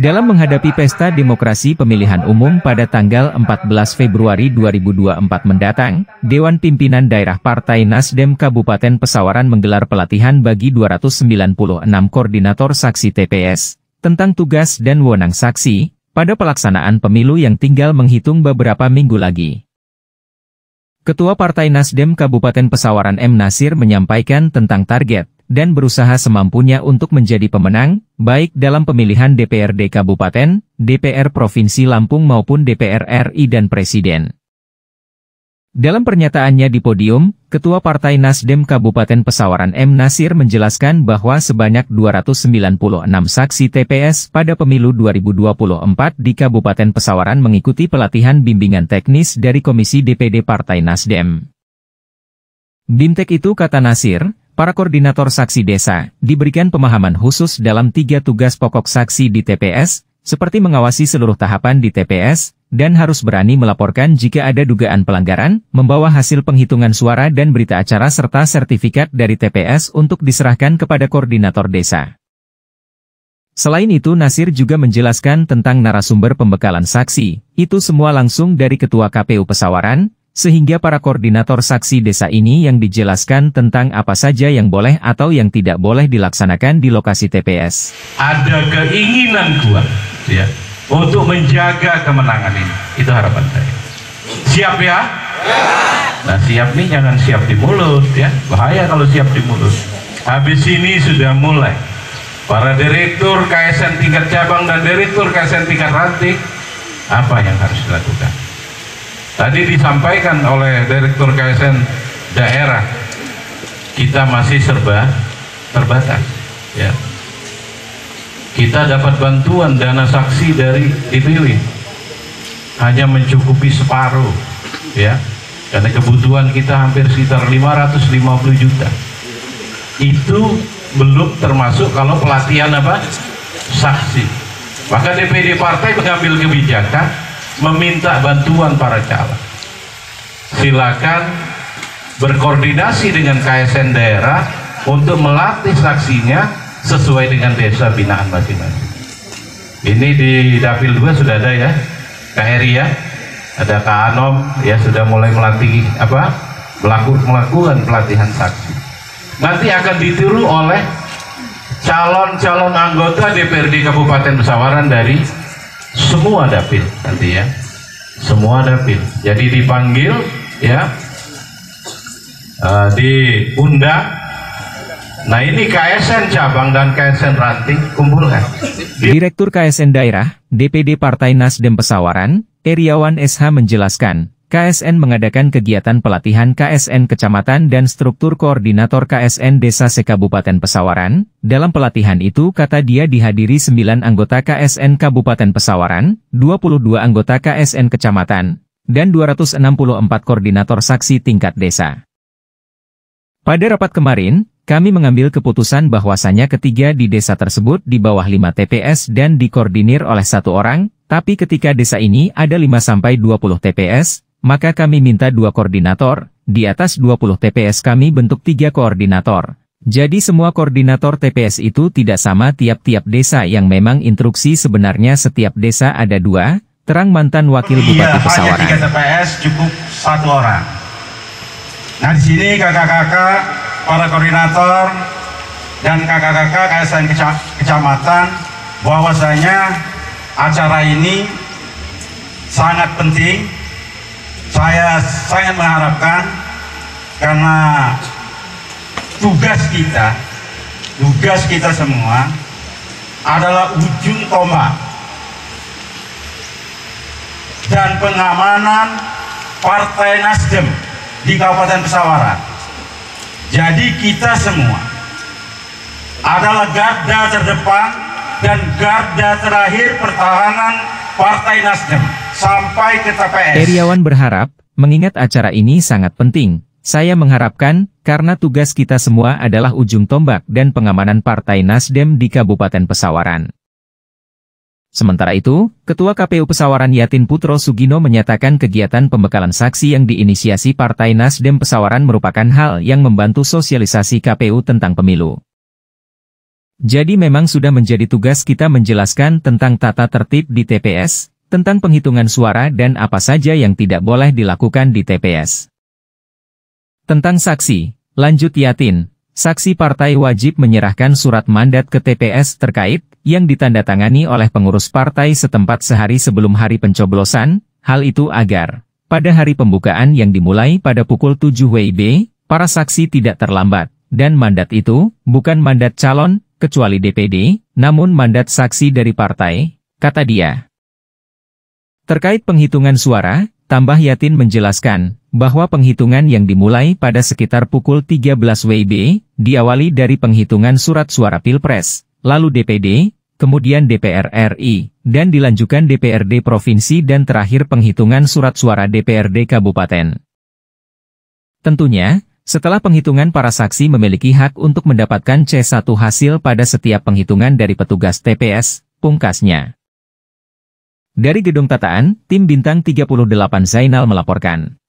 Dalam menghadapi pesta demokrasi pemilihan umum pada tanggal 14 Februari 2024 mendatang, Dewan Pimpinan Daerah Partai Nasdem Kabupaten Pesawaran menggelar pelatihan bagi 296 koordinator saksi TPS, tentang tugas dan wewenang saksi, pada pelaksanaan pemilu yang tinggal menghitung beberapa minggu lagi. Ketua Partai Nasdem Kabupaten Pesawaran M. Nasir menyampaikan tentang target, dan berusaha semampunya untuk menjadi pemenang, baik dalam pemilihan DPRD Kabupaten, DPR Provinsi Lampung maupun DPR RI dan Presiden. Dalam pernyataannya di podium, Ketua Partai Nasdem Kabupaten Pesawaran M. Nasir menjelaskan bahwa sebanyak 296 saksi TPS pada pemilu 2024 di Kabupaten Pesawaran mengikuti pelatihan bimbingan teknis dari Komisi DPD Partai Nasdem. Bimtek itu, kata Nasir, para koordinator saksi desa diberikan pemahaman khusus dalam 3 tugas pokok saksi di TPS, seperti mengawasi seluruh tahapan di TPS, dan harus berani melaporkan jika ada dugaan pelanggaran, membawa hasil penghitungan suara dan berita acara serta sertifikat dari TPS untuk diserahkan kepada koordinator desa. Selain itu, Nasir juga menjelaskan tentang narasumber pembekalan saksi, itu semua langsung dari Ketua KPU Pesawaran, sehingga para koordinator saksi desa ini yang dijelaskan tentang apa saja yang boleh atau yang tidak boleh dilaksanakan di lokasi TPS. Ada keinginan kuat ya, untuk menjaga kemenangan ini, itu harapan saya. Siap ya? Nah, siap nih jangan siap di mulut ya, bahaya kalau siap di mulut. Habis ini sudah mulai para direktur KSN tingkat cabang dan direktur KSN tingkat ranting, apa yang harus dilakukan? Tadi disampaikan oleh Direktur KSN daerah, kita masih serba terbatas. Ya. Kita dapat bantuan dana saksi dari DPW, hanya mencukupi separuh, ya. Karena kebutuhan kita hampir sekitar 550 juta. Itu belum termasuk kalau pelatihan apa? Saksi. Maka DPD Partai mengambil kebijakan meminta bantuan para calon. Silakan berkoordinasi dengan KSN daerah untuk melatih saksinya sesuai dengan desa binaan masing-masing. Ini di Dapil 2 sudah ada ya, Kak Heri ya, ada Kak Anom ya, sudah mulai melatih apa, melakukan pelatihan saksi. Nanti akan ditiru oleh calon-calon anggota DPRD Kabupaten Pesawaran dari semua dapil nanti ya, semua dapil. Jadi dipanggil ya, diundang. Nah ini KSN cabang dan KSN ranting kumpulkan. Direktur KSN daerah DPD Partai Nasdem Pesawaran Eriawan SH menjelaskan, KSN mengadakan kegiatan pelatihan KSN kecamatan dan struktur koordinator KSN desa se-Kabupaten Pesawaran. Dalam pelatihan itu, kata dia, dihadiri 9 anggota KSN Kabupaten Pesawaran, 22 anggota KSN Kecamatan, dan 264 koordinator saksi tingkat desa. Pada rapat kemarin, kami mengambil keputusan bahwasannya ketiga di desa tersebut di bawah 5 TPS dan dikoordinir oleh 1 orang, tapi ketika desa ini ada 5–20 TPS, maka kami minta 2 koordinator, di atas 20 TPS kami bentuk 3 koordinator. Jadi semua koordinator TPS itu tidak sama tiap-tiap desa, yang memang instruksi sebenarnya setiap desa ada 2, terang mantan Wakil Bupati Pesawaran. Hanya 3 TPS cukup 1 orang. Nah di sini kakak-kakak, para koordinator, dan kakak-kakak KSN Kecamatan, bahwasanya acara ini sangat penting. Saya sangat mengharapkan, karena tugas kita semua adalah ujung tombak dan pengamanan Partai Nasdem di Kabupaten Pesawaran. Jadi kita semua adalah garda terdepan dan garda terakhir pertahanan Partai Nasdem sampai ke TPS. Eriawan berharap, mengingat acara ini sangat penting, saya mengharapkan, karena tugas kita semua adalah ujung tombak dan pengamanan Partai Nasdem di Kabupaten Pesawaran. Sementara itu, Ketua KPU Pesawaran Yatin Putro Sugino menyatakan kegiatan pembekalan saksi yang diinisiasi Partai Nasdem Pesawaran merupakan hal yang membantu sosialisasi KPU tentang pemilu. Jadi memang sudah menjadi tugas kita menjelaskan tentang tata tertib di TPS, tentang penghitungan suara dan apa saja yang tidak boleh dilakukan di TPS. Tentang saksi, lanjut Yatin, saksi partai wajib menyerahkan surat mandat ke TPS terkait, yang ditandatangani oleh pengurus partai setempat sehari sebelum hari pencoblosan, hal itu agar, pada hari pembukaan yang dimulai pada pukul 7 WIB, para saksi tidak terlambat, dan mandat itu, bukan mandat calon, kecuali DPD, namun mandat saksi dari partai, kata dia. Terkait penghitungan suara, tambah Yatin menjelaskan, bahwa penghitungan yang dimulai pada sekitar pukul 13 WIB, diawali dari penghitungan surat suara Pilpres, lalu DPD, kemudian DPR RI, dan dilanjutkan DPRD Provinsi dan terakhir penghitungan surat suara DPRD Kabupaten. Tentunya, setelah penghitungan para saksi memiliki hak untuk mendapatkan C1 hasil pada setiap penghitungan dari petugas TPS, pungkasnya. Dari Gedung Tataan, Tim Bintang 38 Zainal melaporkan.